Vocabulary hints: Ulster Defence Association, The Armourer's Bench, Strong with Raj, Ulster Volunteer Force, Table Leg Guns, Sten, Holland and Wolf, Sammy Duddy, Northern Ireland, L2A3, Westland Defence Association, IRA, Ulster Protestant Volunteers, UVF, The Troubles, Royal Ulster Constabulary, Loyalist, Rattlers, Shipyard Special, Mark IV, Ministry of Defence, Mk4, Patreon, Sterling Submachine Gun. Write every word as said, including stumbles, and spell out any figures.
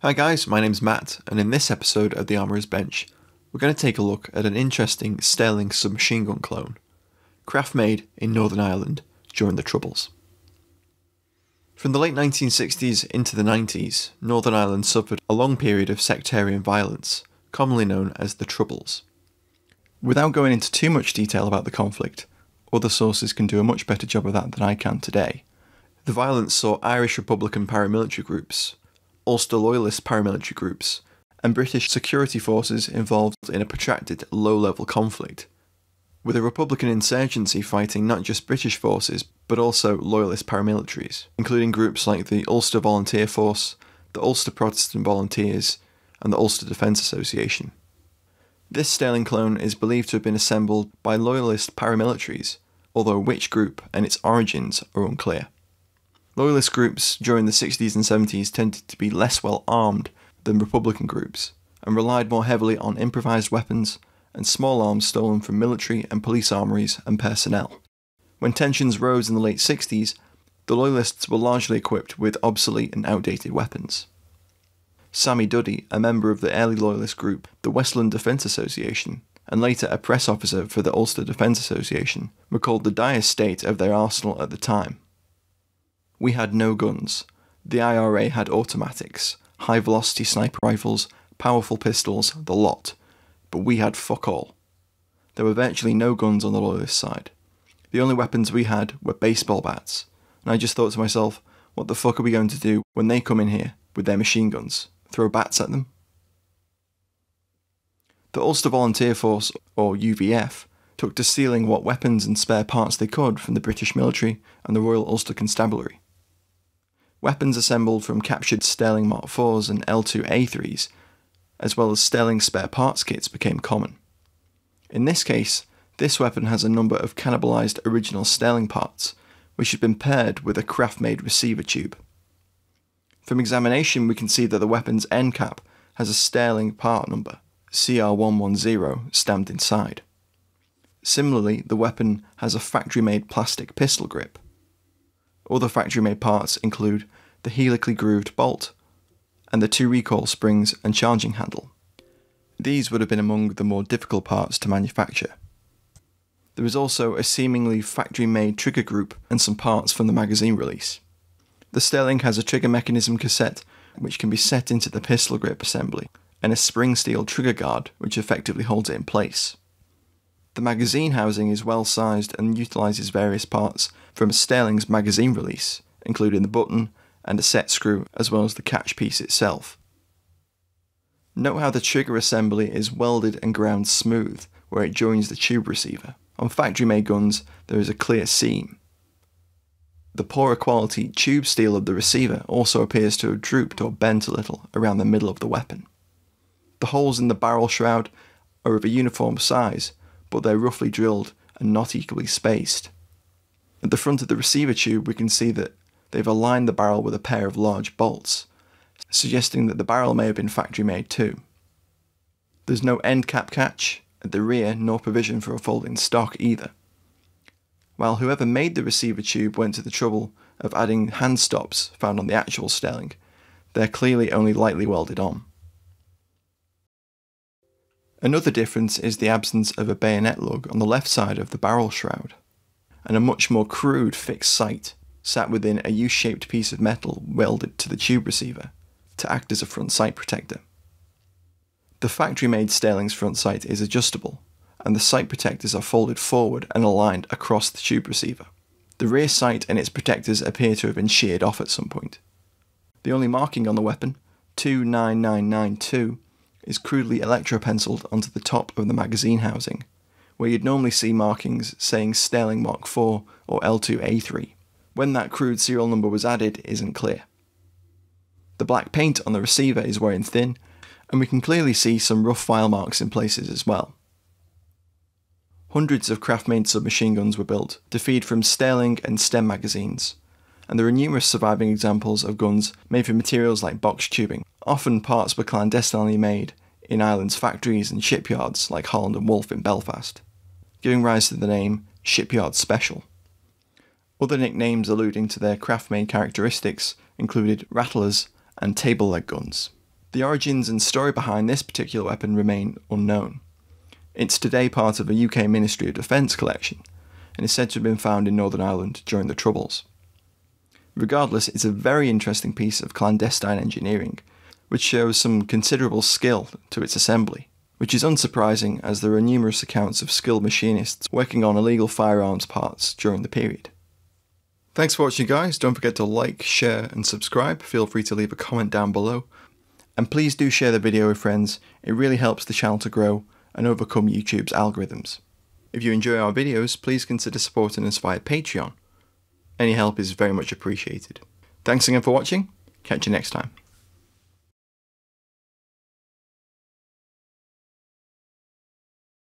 Hi guys, my name's Matt, and in this episode of The Armourer's Bench, we're going to take a look at an interesting Sterling submachine gun clone, craft made in Northern Ireland during the Troubles. From the late nineteen sixties into the nineties, Northern Ireland suffered a long period of sectarian violence, commonly known as the Troubles. Without going into too much detail about the conflict, other sources can do a much better job of that than I can today. The violence saw Irish Republican paramilitary groups, Ulster Loyalist paramilitary groups, and British security forces involved in a protracted low-level conflict, with a Republican insurgency fighting not just British forces but also Loyalist paramilitaries, including groups like the Ulster Volunteer Force, the Ulster Protestant Volunteers, and the Ulster Defence Association. This Sterling clone is believed to have been assembled by Loyalist paramilitaries, although which group and its origins are unclear. Loyalist groups during the sixties and seventies tended to be less well armed than Republican groups, and relied more heavily on improvised weapons and small arms stolen from military and police armories and personnel. When tensions rose in the late sixties, the Loyalists were largely equipped with obsolete and outdated weapons. Sammy Duddy, a member of the early Loyalist group, the Westland Defence Association, and later a press officer for the Ulster Defence Association, recalled the dire state of their arsenal at the time. "We had no guns. The I R A had automatics, high-velocity sniper rifles, powerful pistols, the lot. But we had fuck all. There were virtually no guns on the Loyalist side. The only weapons we had were baseball bats, and I just thought to myself, what the fuck are we going to do when they come in here with their machine guns? Throw bats at them?" The Ulster Volunteer Force, or U V F, took to stealing what weapons and spare parts they could from the British military and the Royal Ulster Constabulary. Weapons assembled from captured Sterling Mark fours and L two A threes, as well as Sterling spare parts kits, became common. In this case, this weapon has a number of cannibalised original Sterling parts, which had been paired with a craft-made receiver tube. From examination, we can see that the weapon's end cap has a Sterling part number, C R one ten, stamped inside. Similarly, the weapon has a factory-made plastic pistol grip. Other factory-made parts include the helically grooved bolt and the two recoil springs and charging handle. These would have been among the more difficult parts to manufacture. There was also a seemingly factory-made trigger group and some parts from the magazine release. The Sterling has a trigger mechanism cassette which can be set into the pistol grip assembly, and a spring steel trigger guard which effectively holds it in place. The magazine housing is well sized and utilises various parts from a Sterling's magazine release, including the button and a set screw as well as the catch piece itself. Note how the trigger assembly is welded and ground smooth where it joins the tube receiver. On factory made guns there is a clear seam. The poorer quality tube steel of the receiver also appears to have drooped or bent a little around the middle of the weapon. The holes in the barrel shroud are of a uniform size, but they're roughly drilled and not equally spaced. At the front of the receiver tube we can see that they've aligned the barrel with a pair of large bolts, suggesting that the barrel may have been factory made too. There's no end cap catch at the rear nor provision for a folding stock either. While whoever made the receiver tube went to the trouble of adding hand stops found on the actual Sterling, they're clearly only lightly welded on. Another difference is the absence of a bayonet lug on the left side of the barrel shroud, and a much more crude fixed sight sat within a U-shaped piece of metal welded to the tube receiver to act as a front sight protector. The factory-made Sterling's front sight is adjustable, and the sight protectors are folded forward and aligned across the tube receiver. The rear sight and its protectors appear to have been sheared off at some point. The only marking on the weapon, two nine nine nine two, is crudely electro-penciled onto the top of the magazine housing, where you'd normally see markings saying Sterling Mark four or L two A three. When that crude serial number was added isn't clear. The black paint on the receiver is wearing thin, and we can clearly see some rough file marks in places as well. Hundreds of craft-made submachine guns were built to feed from Sterling and Sten magazines, and there are numerous surviving examples of guns made from materials like box tubing. Often parts were clandestinely made in Ireland's factories and shipyards like Holland and Wolf in Belfast, giving rise to the name Shipyard Special. Other nicknames alluding to their craft-made characteristics included Rattlers and Table Leg Guns. The origins and story behind this particular weapon remain unknown. It's today part of a U K Ministry of Defence collection, and is said to have been found in Northern Ireland during the Troubles. Regardless, it's a very interesting piece of clandestine engineering, which shows some considerable skill to its assembly, which is unsurprising as there are numerous accounts of skilled machinists working on illegal firearms parts during the period. Thanks for watching, guys. Don't forget to like, share and subscribe. Feel free to leave a comment down below. And please do share the video with friends. It really helps the channel to grow and overcome YouTube's algorithms. If you enjoy our videos, please consider supporting us via Patreon. Any help is very much appreciated. Thanks again for watching. Catch you next time.